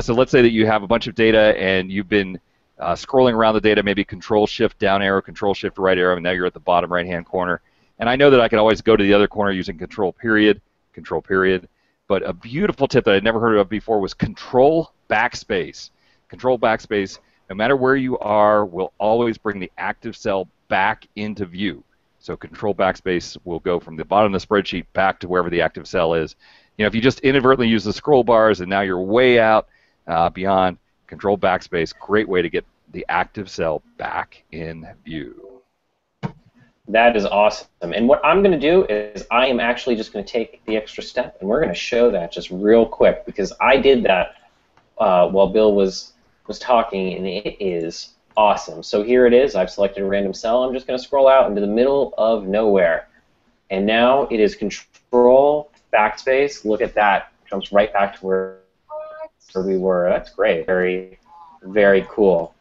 So let's say that you have a bunch of data and you've been scrolling around the data, maybe Control-Shift down arrow, Control-Shift right arrow, and now you're at the bottom right-hand corner. And I know that I can always go to the other corner using Control period. But a beautiful tip that I'd never heard of before was Control backspace. Control backspace, no matter where you are, will always bring the active cell back into view. So Control backspace will go from the bottom of the spreadsheet back to wherever the active cell is. You know, if you just inadvertently use the scroll bars and now you're way out beyond, Control backspace, great way to get the active cell back in view. That is awesome. And what I'm going to do is I am actually just going to take the extra step and we're going to show that just real quick, because I did that while Bill was talking, and it is awesome. So here it is. I've selected a random cell. I'm just going to scroll out into the middle of nowhere. And now it is Control backspace. Look at that. Jumps right back to where we were. That's great. Very, very cool.